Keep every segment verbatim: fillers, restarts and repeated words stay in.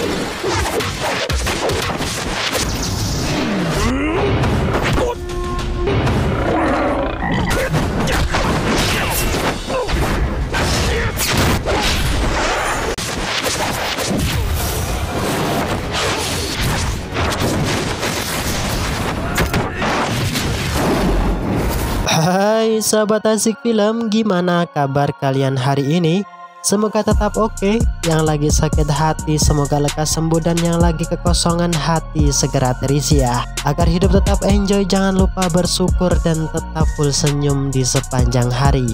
Hai sahabat Asik Film, gimana kabar kalian hari ini? Semoga tetap oke, yang lagi sakit hati semoga lekas sembuh, dan yang lagi kekosongan hati segera terisi ya. Agar hidup tetap enjoy, jangan lupa bersyukur dan tetap full senyum di sepanjang hari.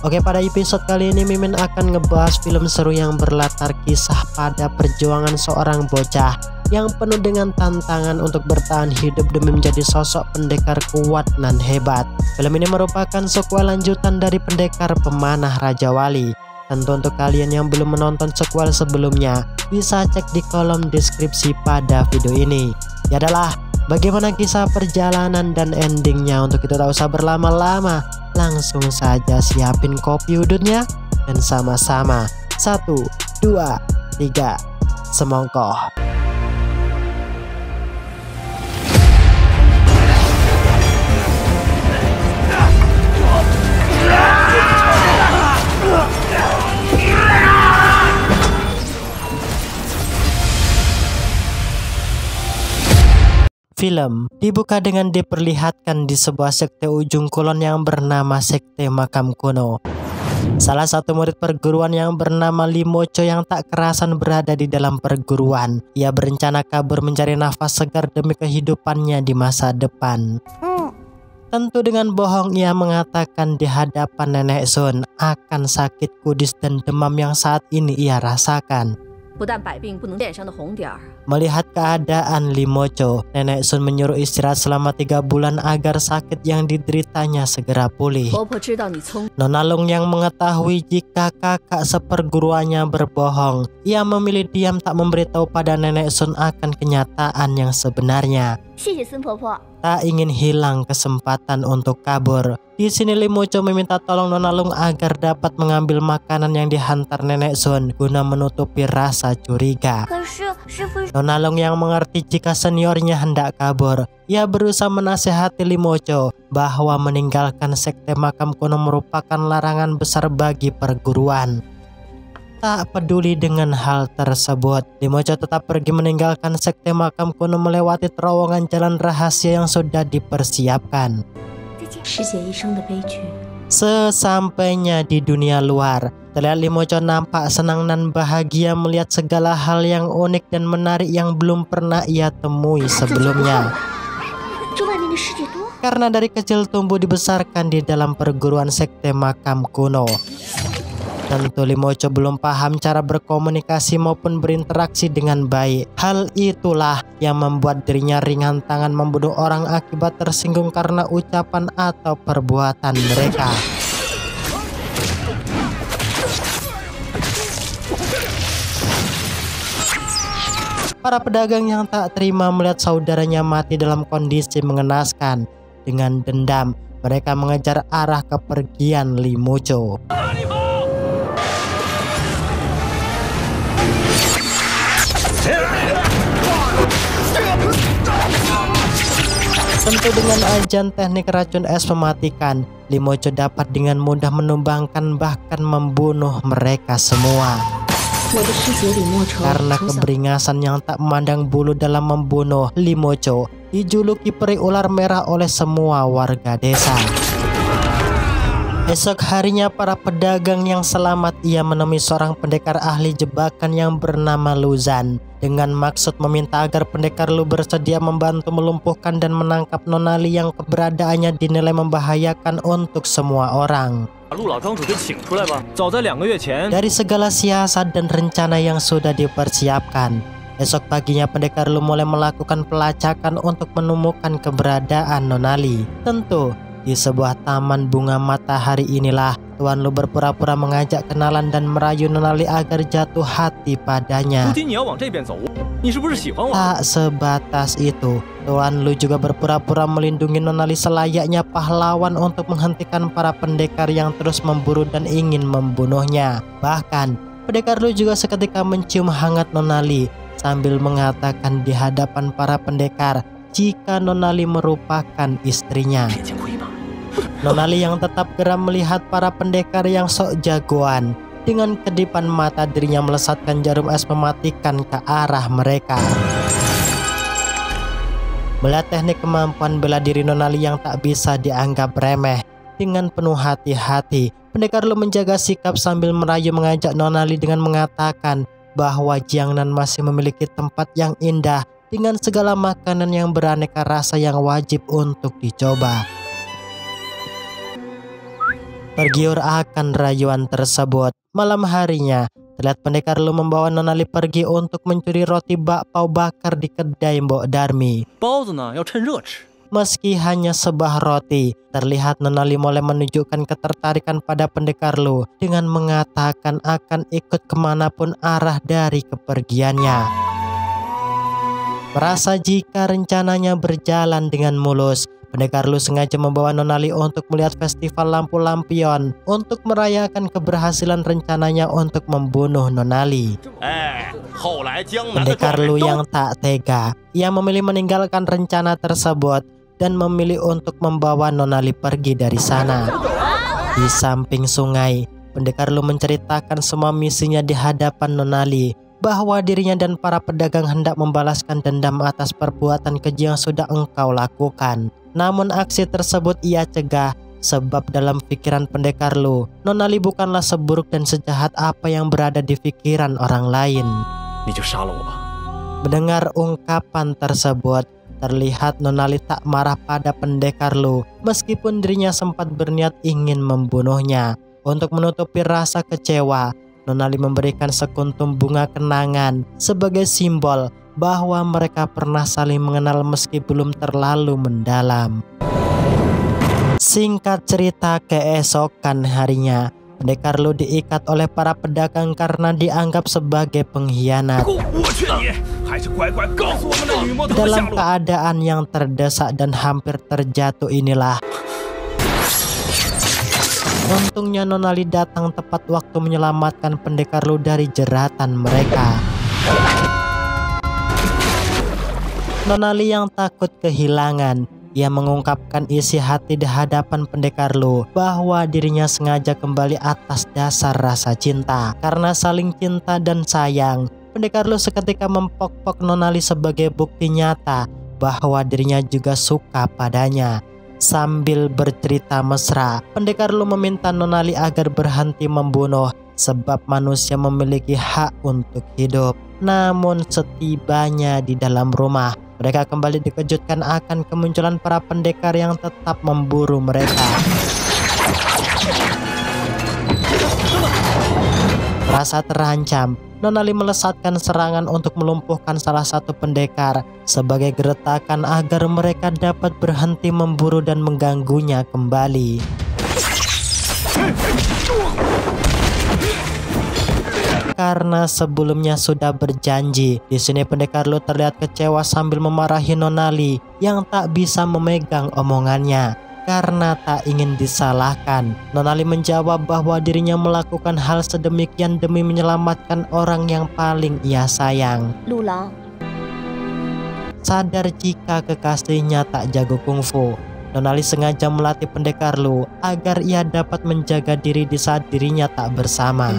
Oke, pada episode kali ini Mimin akan ngebahas film seru yang berlatar kisah pada perjuangan seorang bocah yang penuh dengan tantangan untuk bertahan hidup demi menjadi sosok pendekar kuat dan hebat. Film ini merupakan sequel lanjutan dari Pendekar Pemanah Raja Wali. Tentu untuk kalian yang belum menonton sequel sebelumnya, bisa cek di kolom deskripsi pada video ini. Ya adalah bagaimana kisah perjalanan dan endingnya. Untuk itu tak usah berlama-lama, langsung saja siapin kopi udutnya dan sama-sama satu, dua, tiga semongko. Film dibuka dengan diperlihatkan di sebuah sekte ujung kulon yang bernama Sekte Makam Kuno. Salah satu murid perguruan yang bernama Li Mochou yang tak kerasan berada di dalam perguruan. Ia berencana kabur mencari nafas segar demi kehidupannya di masa depan. Tentu dengan bohong ia mengatakan di hadapan Nenek Sun akan sakit kudis dan demam yang saat ini ia rasakan. Melihat keadaan Li Mochou, Nenek Sun menyuruh istirahat selama tiga bulan agar sakit yang dideritanya segera pulih. Nona Long yang mengetahui jika kakak seperguruannya berbohong, ia memilih diam tak memberitahu pada Nenek Sun akan kenyataan yang sebenarnya. Tak ingin hilang kesempatan untuk kabur. Di sini Li Mochou meminta tolong Nona Long agar dapat mengambil makanan yang dihantar Nenek Sun guna menutupi rasa curiga. Nona Long yang mengerti jika seniornya hendak kabur, ia berusaha menasehati Li Mochou bahwa meninggalkan sekte makam kuno merupakan larangan besar bagi perguruan. Tak peduli dengan hal tersebut, Li Mochou tetap pergi meninggalkan sekte makam kuno melewati terowongan jalan rahasia yang sudah dipersiapkan. Sesampainya di dunia luar, terlihat Li Mochou nampak senang dan bahagia melihat segala hal yang unik dan menarik yang belum pernah ia temui sebelumnya. Karena dari kecil tumbuh dibesarkan di dalam perguruan sekte makam kuno, tentu Li Mochou belum paham cara berkomunikasi maupun berinteraksi dengan baik. Hal itulah yang membuat dirinya ringan tangan membunuh orang akibat tersinggung karena ucapan atau perbuatan mereka. Para pedagang yang tak terima melihat saudaranya mati dalam kondisi mengenaskan. Dengan dendam, mereka mengejar arah kepergian Li Mochou. Tentu dengan ajian teknik racun es mematikan, Li Mochou dapat dengan mudah menumbangkan bahkan membunuh mereka semua. Karena keberingasan yang tak memandang bulu dalam membunuh, Li Mochou dijuluki peri ular merah oleh semua warga desa. Esok harinya para pedagang yang selamat ia menemui seorang pendekar ahli jebakan yang bernama Lu Zhan, dengan maksud meminta agar pendekar Lu bersedia membantu melumpuhkan dan menangkap Nona Li yang keberadaannya dinilai membahayakan untuk semua orang. Dari segala siasat dan rencana yang sudah dipersiapkan, esok paginya pendekar Lu mulai melakukan pelacakan untuk menemukan keberadaan Nona Li. Tentu di sebuah taman bunga matahari inilah Tuan Lu berpura-pura mengajak kenalan dan merayu Nona Li agar jatuh hati padanya. Tak sebatas itu, Tuan Lu juga berpura-pura melindungi Nona Li selayaknya pahlawan untuk menghentikan para pendekar yang terus memburu dan ingin membunuhnya. Bahkan, pendekar Lu juga seketika mencium hangat Nona Li sambil mengatakan di hadapan para pendekar jika Nona Li merupakan istrinya. Nona Li yang tetap geram melihat para pendekar yang sok jagoan. Dengan kedipan mata dirinya melesatkan jarum es mematikan ke arah mereka. Melihat teknik kemampuan bela diri Nona Li yang tak bisa dianggap remeh, dengan penuh hati-hati, pendekar Lu menjaga sikap sambil merayu mengajak Nona Li dengan mengatakan bahwa Jiangnan masih memiliki tempat yang indah dengan segala makanan yang beraneka rasa yang wajib untuk dicoba. Tergiur akan rayuan tersebut, malam harinya terlihat pendekar Lu membawa Nona Li pergi untuk mencuri roti bakpao bakar di kedai Mbok Darmi. Meski hanya sebuah roti, terlihat Nona Li mulai menunjukkan ketertarikan pada pendekar Lu dengan mengatakan akan ikut kemanapun arah dari kepergiannya. Merasa jika rencananya berjalan dengan mulus, pendekar Lu sengaja membawa Nona Li untuk melihat festival lampu-lampion untuk merayakan keberhasilan rencananya untuk membunuh Nona Li. Eh, pendekar Lu yang tak tega, ia memilih meninggalkan rencana tersebut dan memilih untuk membawa Nona Li pergi dari sana. Di samping sungai, pendekar Lu menceritakan semua misinya di hadapan Nona Li, bahwa dirinya dan para pedagang hendak membalaskan dendam atas perbuatan keji yang sudah engkau lakukan. Namun aksi tersebut ia cegah, sebab dalam pikiran pendekar Lu, Nona Li bukanlah seburuk dan sejahat apa yang berada di pikiran orang lain. Mendengar ungkapan tersebut, terlihat Nona Li tak marah pada pendekar Lu, meskipun dirinya sempat berniat ingin membunuhnya. Untuk menutupi rasa kecewa, Nona Li memberikan sekuntum bunga kenangan sebagai simbol bahwa mereka pernah saling mengenal meski belum terlalu mendalam. Singkat cerita, keesokan harinya pendekar Lu diikat oleh para pedagang karena dianggap sebagai pengkhianat. Dalam keadaan yang terdesak dan hampir terjatuh inilah, untungnya Nona Li datang tepat waktu menyelamatkan pendekar Lu dari jeratan mereka. Nona Li yang takut kehilangan, ia mengungkapkan isi hati di hadapan pendekar Lu bahwa dirinya sengaja kembali atas dasar rasa cinta. Karena saling cinta dan sayang, pendekar Lu seketika mempok-pok Nona Li sebagai bukti nyata bahwa dirinya juga suka padanya. Sambil bercerita mesra, pendekar Lu meminta Nona Li agar berhenti membunuh sebab manusia memiliki hak untuk hidup. Namun setibanya di dalam rumah, mereka kembali dikejutkan akan kemunculan para pendekar yang tetap memburu mereka. Merasa terancam, Nona Li melesatkan serangan untuk melumpuhkan salah satu pendekar sebagai geretakan agar mereka dapat berhenti memburu dan mengganggunya kembali. Karena sebelumnya sudah berjanji, di sini pendekar Lu terlihat kecewa sambil memarahi Nona Li yang tak bisa memegang omongannya. Karena tak ingin disalahkan, Nona Li menjawab bahwa dirinya melakukan hal sedemikian demi menyelamatkan orang yang paling ia sayang. Lula. Sadar jika kekasihnya tak jago kungfu, Nona Li sengaja melatih pendekar Lu agar ia dapat menjaga diri di saat dirinya tak bersama.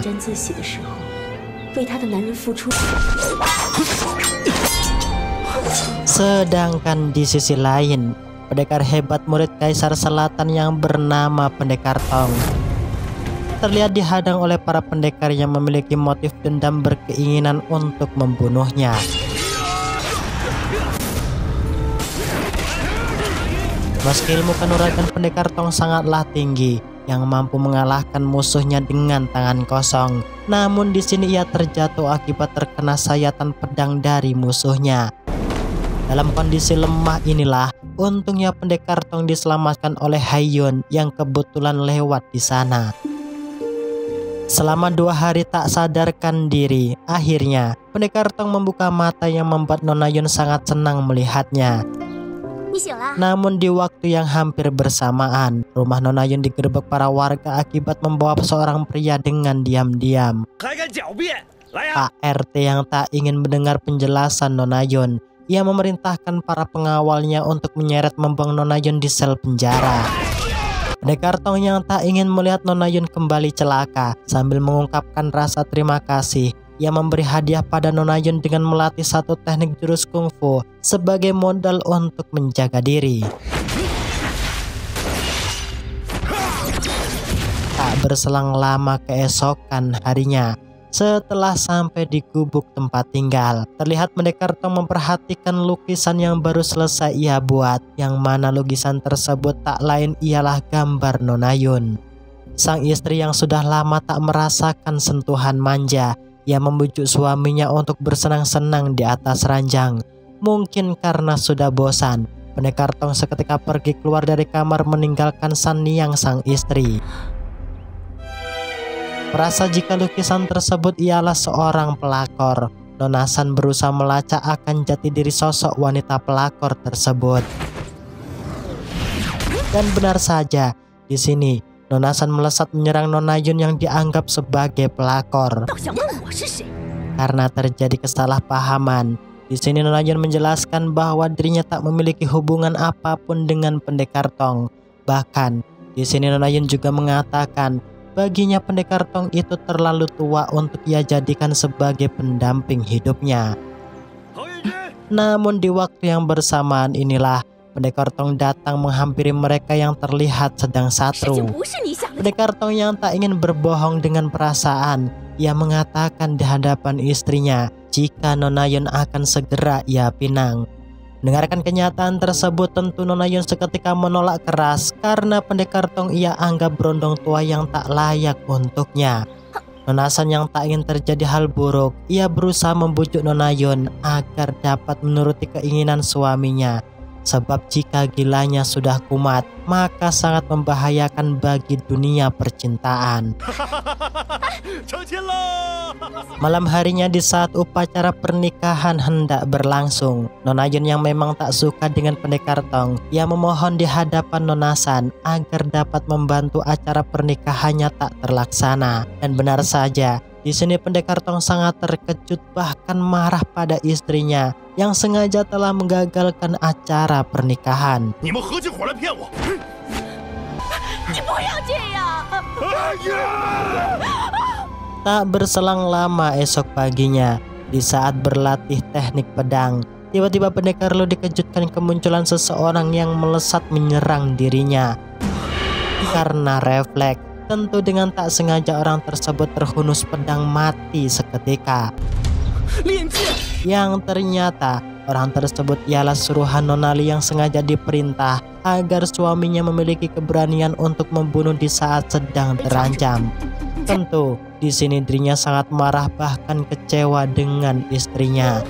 Sedangkan di sisi lain, pendekar hebat murid Kaisar Selatan yang bernama Pendekar Tong terlihat dihadang oleh para pendekar yang memiliki motif dendam berkeinginan untuk membunuhnya. Meski ilmu kanuragan Pendekar Tong sangatlah tinggi yang mampu mengalahkan musuhnya dengan tangan kosong, namun di sini ia terjatuh akibat terkena sayatan pedang dari musuhnya. Dalam kondisi lemah inilah, untungnya pendekar Tong diselamatkan oleh Haiyun yang kebetulan lewat di sana. Selama dua hari tak sadarkan diri, akhirnya pendekar Tong membuka mata yang membuat Nona Yun sangat senang melihatnya. Namun di waktu yang hampir bersamaan, rumah Nona Yun digerebek para warga akibat membawa seorang pria dengan diam-diam. Pak R T yang tak ingin mendengar penjelasan Nona Yun. Ia memerintahkan para pengawalnya untuk menyeret membuang Nona Yun di sel penjara. Pendekar Tong yang tak ingin melihat Nona Yun kembali celaka, sambil mengungkapkan rasa terima kasih, ia memberi hadiah pada Nona Yun dengan melatih satu teknik jurus kungfu sebagai modal untuk menjaga diri. Tak berselang lama keesokan harinya, setelah sampai di gubuk tempat tinggal, terlihat Pendekar Tong memperhatikan lukisan yang baru selesai ia buat, yang mana lukisan tersebut tak lain ialah gambar Nona Yun. Sang istri yang sudah lama tak merasakan sentuhan manja, ia membujuk suaminya untuk bersenang-senang di atas ranjang. Mungkin karena sudah bosan, Pendekar Tong seketika pergi keluar dari kamar meninggalkan Sun Niang sang istri. Merasa jika lukisan tersebut ialah seorang pelakor, Nona San berusaha melacak akan jati diri sosok wanita pelakor tersebut. Dan benar saja, di sini Nona San melesat menyerang Nona Yun yang dianggap sebagai pelakor. Karena terjadi kesalahpahaman, di sini Nona Yun menjelaskan bahwa dirinya tak memiliki hubungan apapun dengan Pendekar Tong. Bahkan, di sini Nona Yun juga mengatakan baginya Pendekar Tong itu terlalu tua untuk ia jadikan sebagai pendamping hidupnya. Namun di waktu yang bersamaan inilah Pendekar Tong datang menghampiri mereka yang terlihat sedang satru. Pendekar Tong yang tak ingin berbohong dengan perasaan, ia mengatakan di hadapan istrinya jika Nona Yun akan segera ia pinang. Mendengarkan kenyataan tersebut, tentu Nona Yun seketika menolak keras karena Pendekar Tong ia anggap berondong tua yang tak layak untuknya. Nona San yang tak ingin terjadi hal buruk, ia berusaha membujuk Nona Yun agar dapat menuruti keinginan suaminya. Sebab jika gilanya sudah kumat, maka sangat membahayakan bagi dunia percintaan. Malam harinya di saat upacara pernikahan hendak berlangsung, Nona Yun yang memang tak suka dengan Pendekar Tong, ia memohon di hadapan Nona San agar dapat membantu acara pernikahannya tak terlaksana. Dan benar saja, di sini Pendekar Tong sangat terkejut bahkan marah pada istrinya yang sengaja telah menggagalkan acara pernikahan. Tak berselang lama esok paginya, di saat berlatih teknik pedang, tiba-tiba Pendekar Lu dikejutkan kemunculan seseorang yang melesat menyerang dirinya. Karena refleks, tentu dengan tak sengaja orang tersebut terhunus pedang mati seketika. Yang ternyata orang tersebut ialah suruhan Nona Li yang sengaja diperintah agar suaminya memiliki keberanian untuk membunuh di saat sedang terancam. Tentu di sini dirinya sangat marah bahkan kecewa dengan istrinya.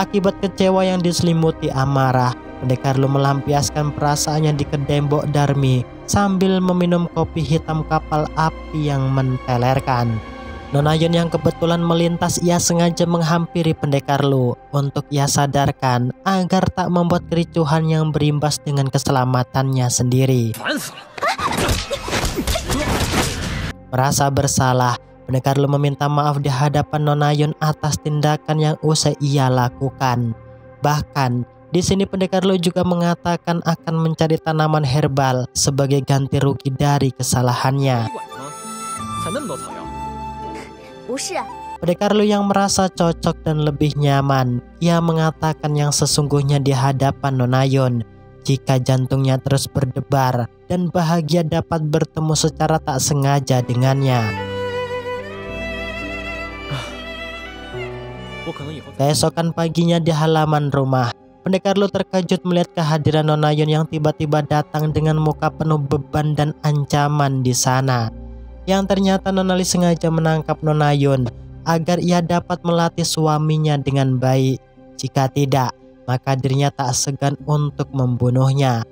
Akibat kecewa yang diselimuti amarah, Pendekar Lu melampiaskan perasaannya di kedai Mbok Darmi sambil meminum kopi hitam kapal api yang mentelerkan. Nona Yun yang kebetulan melintas, ia sengaja menghampiri Pendekar Lu untuk ia sadarkan agar tak membuat kericuhan yang berimbas dengan keselamatannya sendiri. Merasa bersalah, Pendekar Lu meminta maaf di hadapan Nona Yun atas tindakan yang usai ia lakukan. Bahkan di sini Pendekar Lu juga mengatakan akan mencari tanaman herbal sebagai ganti rugi dari kesalahannya. Pendekar Lu yang merasa cocok dan lebih nyaman, ia mengatakan yang sesungguhnya di hadapan Nona Yun. Jika jantungnya terus berdebar dan bahagia dapat bertemu secara tak sengaja dengannya. Keesokan paginya di halaman rumah, Pendekar Lu terkejut melihat kehadiran Nona Yun yang tiba-tiba datang dengan muka penuh beban dan ancaman di sana. Yang ternyata Nona Li sengaja menangkap Nona Yun agar ia dapat melatih suaminya dengan baik. Jika tidak, maka dirinya tak segan untuk membunuhnya.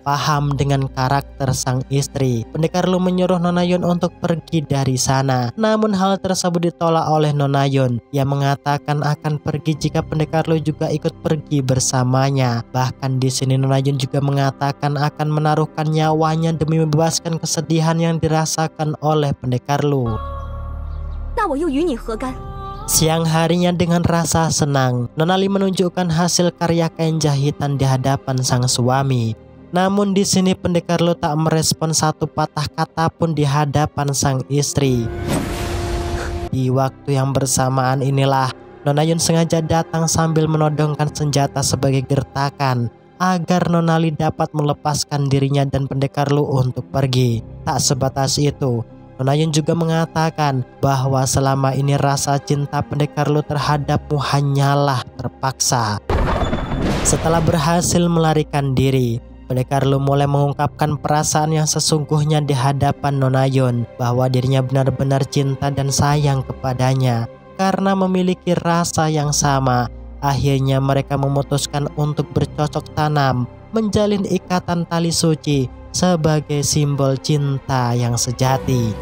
Paham dengan karakter sang istri, Pendekar Lu menyuruh Nona Yun untuk pergi dari sana. Namun hal tersebut ditolak oleh Nona Yun. Ia mengatakan akan pergi jika Pendekar Lu juga ikut pergi bersamanya. Bahkan di sini Nona Yun juga mengatakan akan menaruhkan nyawanya demi membebaskan kesedihan yang dirasakan oleh Pendekar Lu. Siang harinya dengan rasa senang, Nona Li menunjukkan hasil karya kain jahitan di hadapan sang suami. Namun di sini pendekar Lu tak merespon satu patah kata pun di hadapan sang istri. Di waktu yang bersamaan inilah Nona Yun sengaja datang sambil menodongkan senjata sebagai gertakan agar Nona Li dapat melepaskan dirinya dan pendekar Lu untuk pergi. Tak sebatas itu, Nona Yun juga mengatakan bahwa selama ini rasa cinta pendekar Lu terhadapmu hanyalah terpaksa. Setelah berhasil melarikan diri, pendekar Lu mulai mengungkapkan perasaan yang sesungguhnya di hadapan Nona Yun, bahwa dirinya benar-benar cinta dan sayang kepadanya. Karena memiliki rasa yang sama, akhirnya mereka memutuskan untuk bercocok tanam, menjalin ikatan tali suci sebagai simbol cinta yang sejati.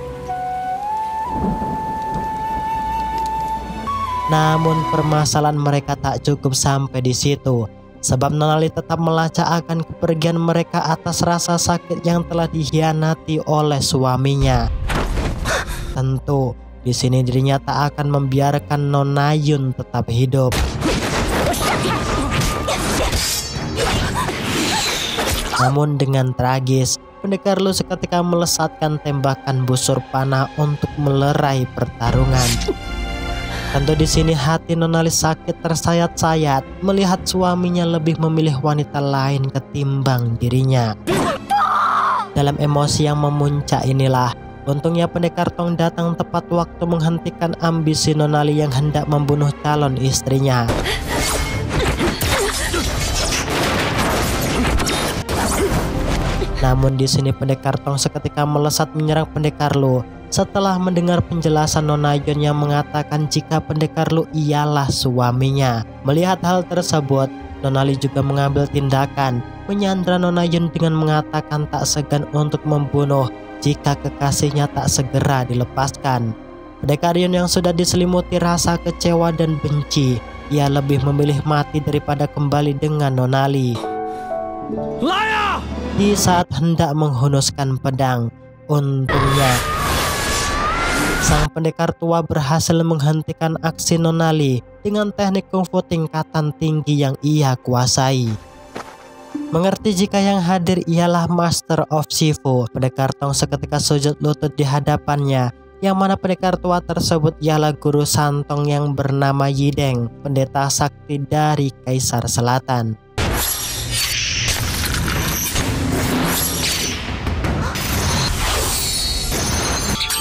Namun permasalahan mereka tak cukup sampai di situ, sebab Nona Li tetap melacak akan kepergian mereka atas rasa sakit yang telah dikhianati oleh suaminya. Tentu di sini dirinya tak akan membiarkan Nona Yun tetap hidup. Namun dengan tragis, pendekar Lu seketika melesatkan tembakan busur panah untuk melerai pertarungan. Tentu di sini hati Nona Li sakit tersayat-sayat melihat suaminya lebih memilih wanita lain ketimbang dirinya. Dalam emosi yang memuncak inilah, untungnya pendekar Tong datang tepat waktu menghentikan ambisi Nona Li yang hendak membunuh calon istrinya. Namun di sini pendekar Tong seketika melesat menyerang pendekar Lu setelah mendengar penjelasan Nona Yun yang mengatakan jika pendekar Lu ialah suaminya. Melihat hal tersebut, Nona Li juga mengambil tindakan menyandra Nona Yun dengan mengatakan tak segan untuk membunuh jika kekasihnya tak segera dilepaskan. Pendekar Yun yang sudah diselimuti rasa kecewa dan benci, ia lebih memilih mati daripada kembali dengan Nona Li. Di saat hendak menghunuskan pedang, untungnya sang pendekar tua berhasil menghentikan aksi Nona Li dengan teknik kungfu tingkatan tinggi yang ia kuasai. Mengerti jika yang hadir ialah Master of Shifu, pendekar Tong seketika sujud lutut di hadapannya, yang mana pendekar tua tersebut ialah guru santong yang bernama Yideng, pendeta sakti dari Kaisar Selatan.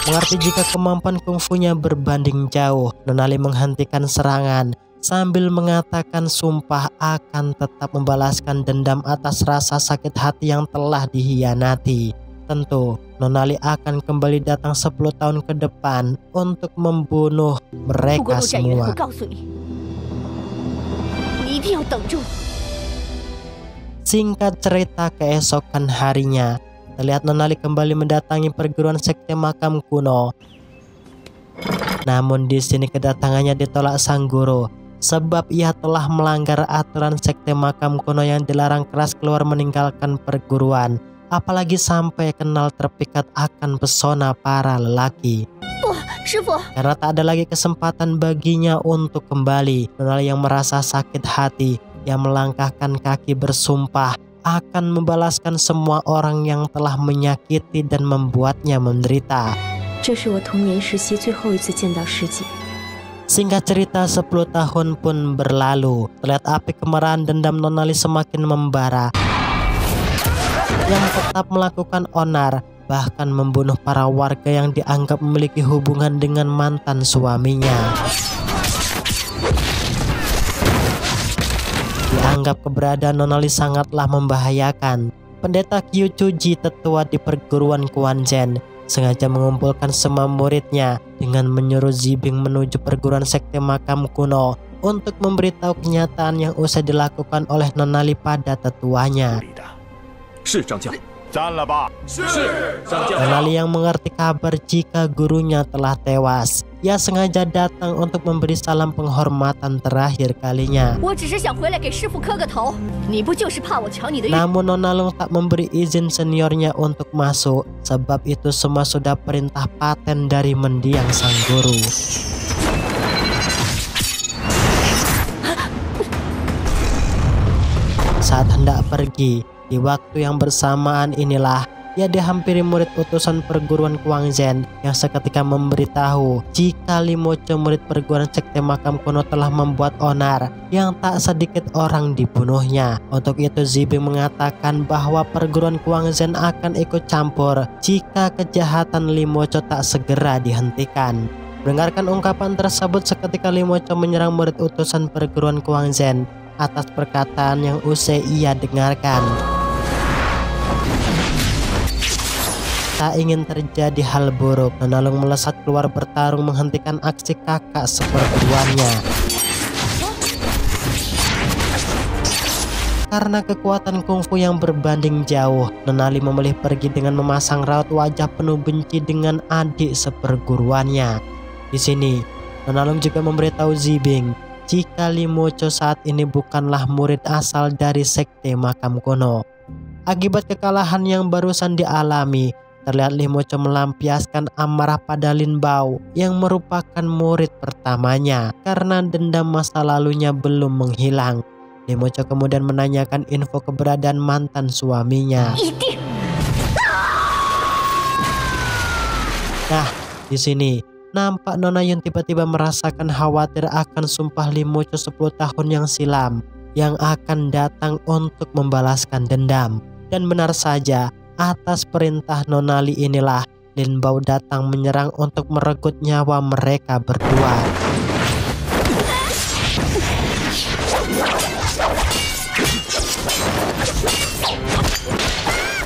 Mengerti jika kemampuan kungfunya berbanding jauh, Nona Li menghentikan serangan sambil mengatakan sumpah akan tetap membalaskan dendam atas rasa sakit hati yang telah dikhianati. Tentu Nona Li akan kembali datang sepuluh tahun ke depan untuk membunuh mereka semua. Singkat cerita, keesokan harinya terlihat Nona Li kembali mendatangi perguruan sekte makam kuno. Namun di sini kedatangannya ditolak sang guru, sebab ia telah melanggar aturan sekte makam kuno yang dilarang keras keluar meninggalkan perguruan, apalagi sampai kenal terpikat akan pesona para lelaki. Oh, karena tak ada lagi kesempatan baginya untuk kembali, Nona Li yang merasa sakit hati, yang melangkahkan kaki bersumpah akan membalaskan semua orang yang telah menyakiti dan membuatnya menderita. Singkat cerita, sepuluh tahun pun berlalu. Terlihat api kemarahan dendam Nona Li semakin membara, yang tetap melakukan onar, bahkan membunuh para warga yang dianggap memiliki hubungan dengan mantan suaminya. Dianggap keberadaan Nona Li sangatlah membahayakan. Pendeta Qiu Chuji, tetua di perguruan Quanzhen, sengaja mengumpulkan semua muridnya dengan menyuruh Zhibing menuju perguruan sekte makam kuno untuk memberitahu kenyataan yang usai dilakukan oleh Nona Li pada tetuanya. Nona Li yang mengerti kabar jika gurunya telah tewas, Ia sengaja datang untuk memberi salam penghormatan terakhir kalinya. Namun Nona Long tak memberi izin seniornya untuk masuk, sebab itu semua sudah perintah paten dari mendiang sang guru. Saat hendak pergi, di waktu yang bersamaan inilah ia dihampiri murid utusan perguruan Quanzhen yang seketika memberitahu jika Li Mochou, murid perguruan Sekte Makam Kuno, telah membuat onar yang tak sedikit orang dibunuhnya. Untuk itu Zhibing mengatakan bahwa perguruan Quanzhen akan ikut campur jika kejahatan Li Mochou tak segera dihentikan. Mendengarkan ungkapan tersebut, seketika Li Mochou menyerang murid utusan perguruan Quanzhen atas perkataan yang usai ia dengarkan. Tak ingin terjadi hal buruk, Nona Long melesat keluar bertarung menghentikan aksi kakak seperguruannya. Karena kekuatan kungfu yang berbanding jauh, Nona Long memilih pergi dengan memasang raut wajah penuh benci dengan adik seperguruannya. Di sini, Nona Long juga memberitahu Zhibing jika Li Mochou saat ini bukanlah murid asal dari Sekte Makam Kuno. Akibat kekalahan yang barusan dialami, terlihat Li Mochou melampiaskan amarah pada Lin Bao yang merupakan murid pertamanya karena dendam masa lalunya belum menghilang. Li Mochou kemudian menanyakan info keberadaan mantan suaminya. Nah, di sini nampak Nona Yun tiba-tiba merasakan khawatir akan sumpah Li Mochou sepuluh tahun yang silam yang akan datang untuk membalaskan dendam. Dan benar saja, atas perintah Nona Li inilah Lin Bao datang menyerang untuk meregut nyawa mereka berdua.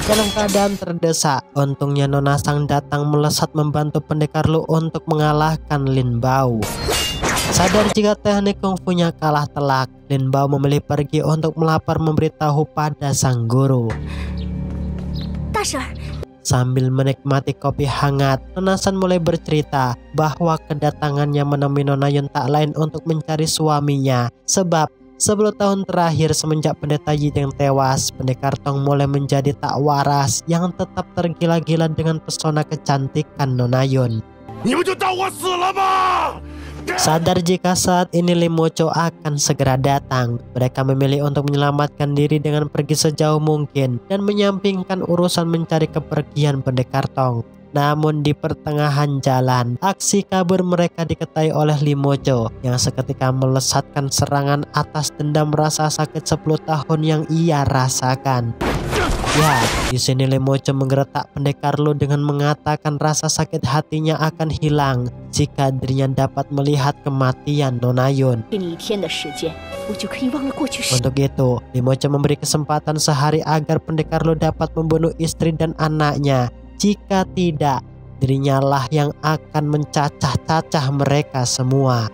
Dalam keadaan terdesak, untungnya Nona Sang datang melesat membantu pendekar Lu untuk mengalahkan Lin Bao. Sadar jika teknik kungfunya kalah telak, Lin Bao memilih pergi untuk melapor memberitahu pada sang guru. Sambil menikmati kopi hangat, Nona San mulai bercerita bahwa kedatangannya menemui Nona Yun tak lain untuk mencari suaminya. Sebab sepuluh tahun terakhir semenjak pendeta Yideng tewas, pendekar Tong mulai menjadi tak waras yang tetap tergila-gila dengan pesona kecantikan Nona Yun. Sadar jika saat ini Li Mochou akan segera datang, mereka memilih untuk menyelamatkan diri dengan pergi sejauh mungkin dan menyampingkan urusan mencari kepergian pendekar Tong. Namun di pertengahan jalan, aksi kabur mereka diketahui oleh Li Mochou yang seketika melesatkan serangan atas dendam rasa sakit sepuluh tahun yang ia rasakan. Ya, di sini Li Mochou menggeretak pendekar Lu dengan mengatakan rasa sakit hatinya akan hilang jika dirinya dapat melihat kematian Nona Yun. Untuk itu, Li Mochou memberi kesempatan sehari agar pendekar Lu dapat membunuh istri dan anaknya. Jika tidak, dirinya lah yang akan mencacah-cacah mereka semua.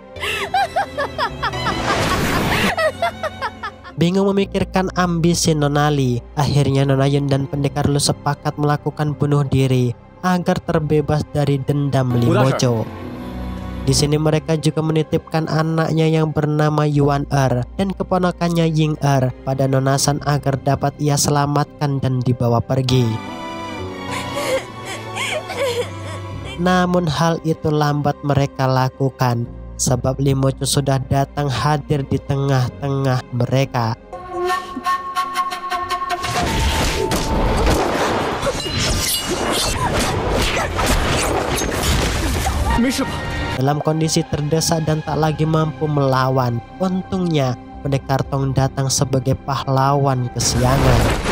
Bingung memikirkan ambisi Nona Li, akhirnya Nona Yun dan pendekar Lu sepakat melakukan bunuh diri agar terbebas dari dendam Li Mochou. Di sini mereka juga menitipkan anaknya yang bernama Yuan'er dan keponakannya Ying'er pada Nona San agar dapat ia selamatkan dan dibawa pergi. Namun hal itu lambat mereka lakukan, sebab Li Mochou sudah datang hadir di tengah-tengah mereka. Dalam kondisi terdesak dan tak lagi mampu melawan, untungnya pendekar Tong datang sebagai pahlawan kesiangan.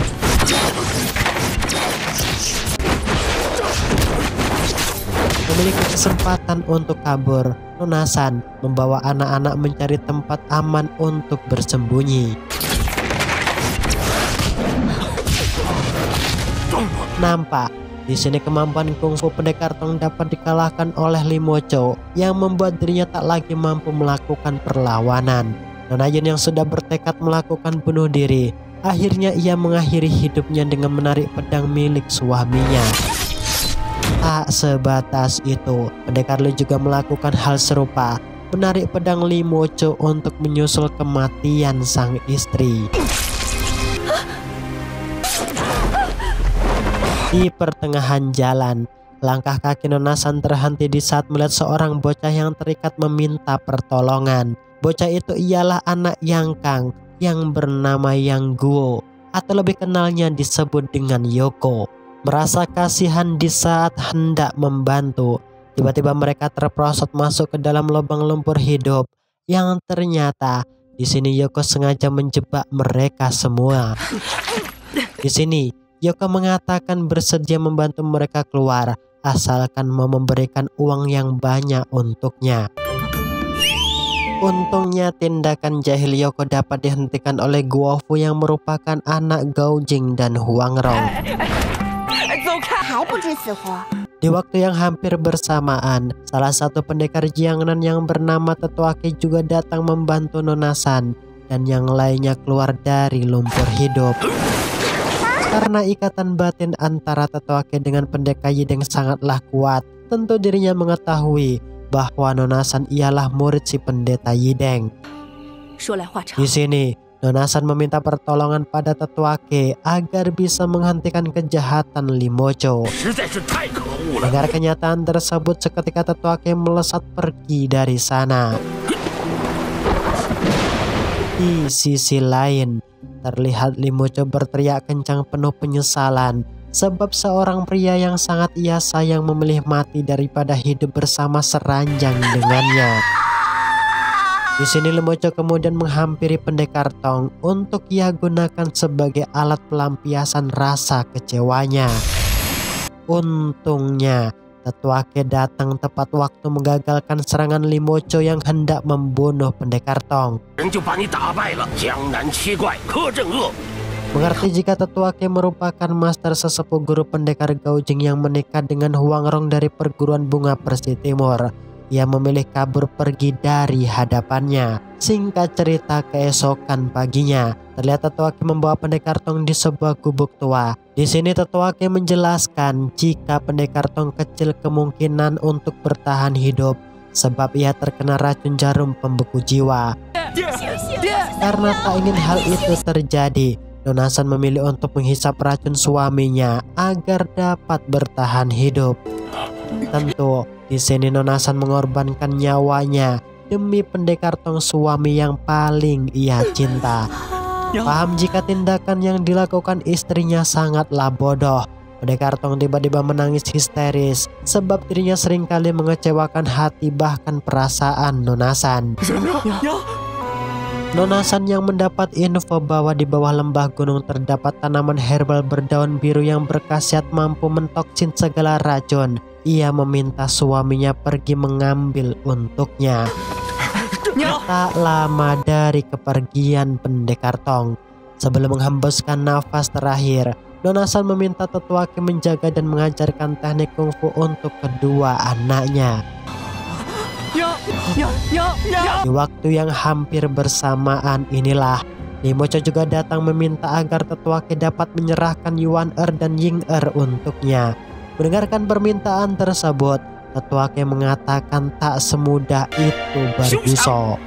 Memiliki kesempatan untuk kabur, Nona San membawa anak-anak mencari tempat aman untuk bersembunyi. Nampak di sini kemampuan kungfu pendekar Tong dapat dikalahkan oleh Li Mochou yang membuat dirinya tak lagi mampu melakukan perlawanan. Nona Yun yang sudah bertekad melakukan bunuh diri, akhirnya ia mengakhiri hidupnya dengan menarik pedang milik suaminya. tak sebatas itu. Pendekar Li juga melakukan hal serupa, menarik pedang Li Mochou untuk menyusul kematian sang istri. Di pertengahan jalan, langkah kaki Nona San terhenti di saat melihat seorang bocah yang terikat meminta pertolongan. Bocah itu ialah anak Yang Kang yang bernama Yang Guo, atau lebih kenalnya disebut dengan Yoko. Merasa kasihan di saat hendak membantu, tiba-tiba mereka terperosot masuk ke dalam lubang lumpur hidup yang ternyata di sini Yoko sengaja menjebak mereka semua. Di sini Yoko mengatakan bersedia membantu mereka keluar asalkan mau memberikan uang yang banyak untuknya. Untungnya tindakan jahil Yoko dapat dihentikan oleh Guofu yang merupakan anak Guo Jing dan Huang Rong. Di waktu yang hampir bersamaan, salah satu pendekar Jiangnan yang bernama Tetua Ke juga datang membantu Nona San dan yang lainnya keluar dari lumpur hidup. Karena ikatan batin antara Tetua Ke dengan pendekar Yideng sangatlah kuat, tentu dirinya mengetahui bahwa Nona San ialah murid si pendeta Yideng. Di sini, Nona San meminta pertolongan pada Tetua Ke agar bisa menghentikan kejahatan Li Mochou. Dengar kenyataan tersebut, seketika Tetua Ke melesat pergi dari sana. Di sisi lain, terlihat Li Mochou berteriak kencang penuh penyesalan, sebab seorang pria yang sangat ia sayang memilih mati daripada hidup bersama seranjang dengannya. Di sini Li Mochou kemudian menghampiri Pendekar Tong untuk ia gunakan sebagai alat pelampiasan rasa kecewanya. Untungnya Tetua Ke datang tepat waktu menggagalkan serangan Li Mochou yang hendak membunuh Pendekar Tong. Mengerti jika Tetua Ke merupakan master sesepuh guru pendekar Guo Jing yang menikah dengan Huang Rong dari perguruan bunga Persi Timur, ia memilih kabur pergi dari hadapannya. Singkat cerita, keesokan paginya terlihat Tetua Ke membawa Pendekar Tong di sebuah gubuk tua. Di sini Tetua Ke menjelaskan jika Pendekar Tong kecil kemungkinan untuk bertahan hidup sebab ia terkena racun jarum pembeku jiwa. Karena tak ingin hal itu terjadi, Nona San memilih untuk menghisap racun suaminya agar dapat bertahan hidup. Tentu, di sini Nona San mengorbankan nyawanya demi Pendekar Tong, suami yang paling ia cinta. Paham jika tindakan yang dilakukan istrinya sangatlah bodoh, Pendekar Tong tiba-tiba menangis histeris sebab dirinya seringkali mengecewakan hati bahkan perasaan Nona San. Nona San yang mendapat info bahwa di bawah lembah gunung terdapat tanaman herbal berdaun biru yang berkhasiat mampu mentoksin segala racun, ia meminta suaminya pergi mengambil untuknya. Tak lama dari kepergian Pendekar Tong, sebelum menghembuskan nafas terakhir, Nona San meminta Tetua Ke menjaga dan mengajarkan teknik kungfu untuk kedua anaknya. Di waktu yang hampir bersamaan inilah, Li Mochou juga datang meminta agar Tetua Ke dapat menyerahkan Yuan'er dan Ying'er untuknya. Mendengarkan permintaan tersebut, Tetua Ke mengatakan tak semudah itu berpisah.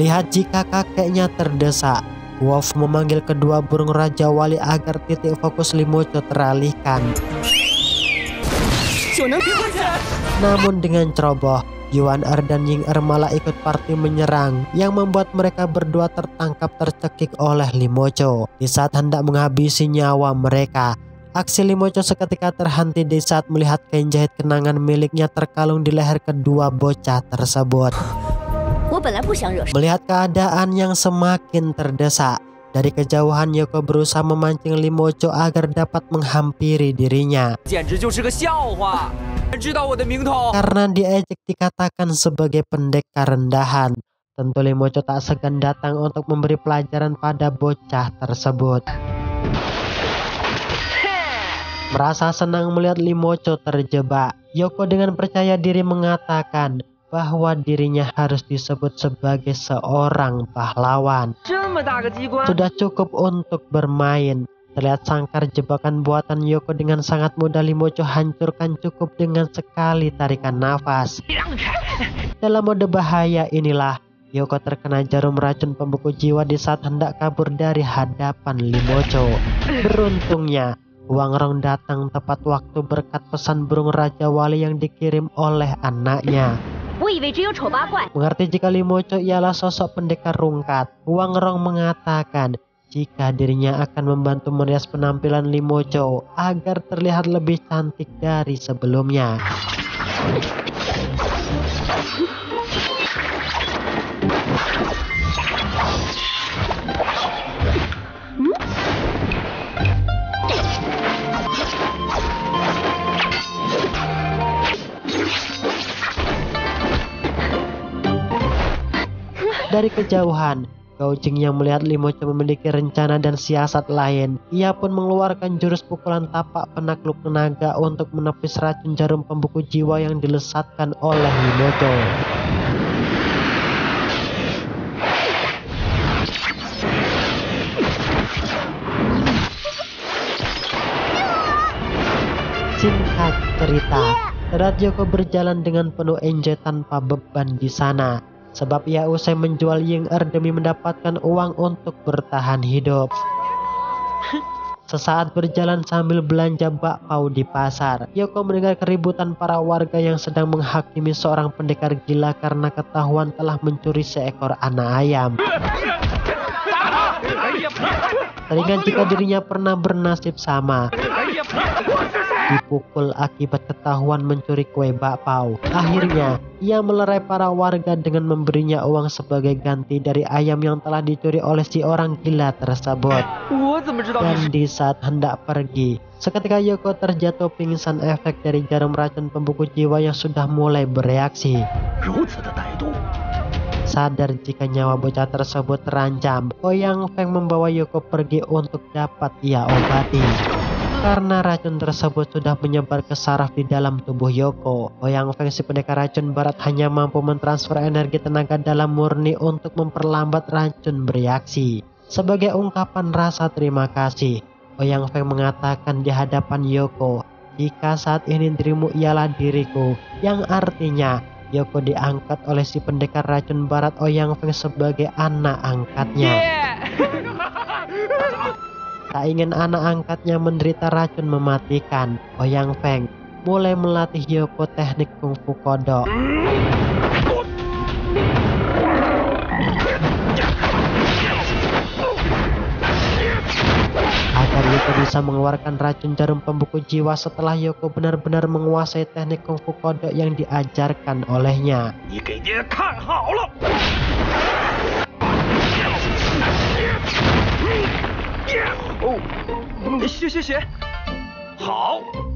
Melihat jika kakeknya terdesak, Wolf memanggil kedua burung raja wali agar titik fokus Li Mochou teralihkan. Namun dengan ceroboh, Yuan'er dan Ying'er malah ikut parti menyerang yang membuat mereka berdua tertangkap tercekik oleh Li Mochou. Di saat hendak menghabisi nyawa mereka, aksi Li Mochou seketika terhenti di saat melihat kain jahit kenangan miliknya terkalung di leher kedua bocah tersebut. Melihat keadaan yang semakin terdesak, dari kejauhan Yoko berusaha memancing Li Mochou agar dapat menghampiri dirinya. Karena diejek dikatakan sebagai pendekar rendahan, tentu Li Mochou tak segan datang untuk memberi pelajaran pada bocah tersebut. Merasa senang melihat Li Mochou terjebak, Yoko dengan percaya diri mengatakan bahwa dirinya harus disebut sebagai seorang pahlawan. Sudah cukup untuk bermain. Terlihat sangkar jebakan buatan Yoko dengan sangat mudah Li Mochou hancurkan cukup dengan sekali tarikan nafas. Dalam mode bahaya inilah Yoko terkena jarum racun pembeku jiwa di saat hendak kabur dari hadapan Li Mochou. Beruntungnya Huang Rong datang tepat waktu berkat pesan burung Raja Wali yang dikirim oleh anaknya. Mengerti jika Li Mochou ialah sosok pendekar rungkat, Huang Rong mengatakan jika dirinya akan membantu merias penampilan Li Mochou agar terlihat lebih cantik dari sebelumnya. Dari kejauhan, Guo Jing yang melihat Li Mochou memiliki rencana dan siasat lain. Ia pun mengeluarkan jurus pukulan tapak penakluk naga untuk menepis racun jarum pembuku jiwa yang dilesatkan oleh Li Mochou. Singkat cerita, terlihat Yoko berjalan dengan penuh enjoy tanpa beban di sana. Sebab ia usai menjual Ying'er demi mendapatkan uang untuk bertahan hidup. Sesaat berjalan sambil belanja bakpao di pasar, Yoko mendengar keributan para warga yang sedang menghakimi seorang pendekar gila karena ketahuan telah mencuri seekor anak ayam. Teringat jika dirinya pernah bernasib sama, dipukul akibat ketahuan mencuri kue bakpao. Akhirnya, ia melerai para warga dengan memberinya uang sebagai ganti dari ayam yang telah dicuri oleh si orang gila tersebut. Dan di saat hendak pergi, seketika Yoko terjatuh pingsan efek dari jarum racun pembuku jiwa yang sudah mulai bereaksi. Sadar jika nyawa bocah tersebut terancam, Ouyang Feng membawa Yoko pergi untuk dapat ia obati. Karena racun tersebut sudah menyebar ke saraf di dalam tubuh Yoko, Ouyang Feng si pendekar racun barat hanya mampu mentransfer energi tenaga dalam murni untuk memperlambat racun bereaksi. Sebagai ungkapan rasa terima kasih, Ouyang Feng mengatakan di hadapan Yoko, "Jika saat ini dirimu ialah diriku," yang artinya Yoko diangkat oleh si pendekar racun barat Ouyang Feng sebagai anak angkatnya. Yeah. Tak ingin anak angkatnya menderita racun mematikan, Ouyang Feng mulai melatih Yoko teknik kungfu kodok. Agar Yoko bisa mengeluarkan racun jarum pembuku jiwa setelah Yoko benar-benar menguasai teknik kungfu kodok yang diajarkan olehnya. Oh.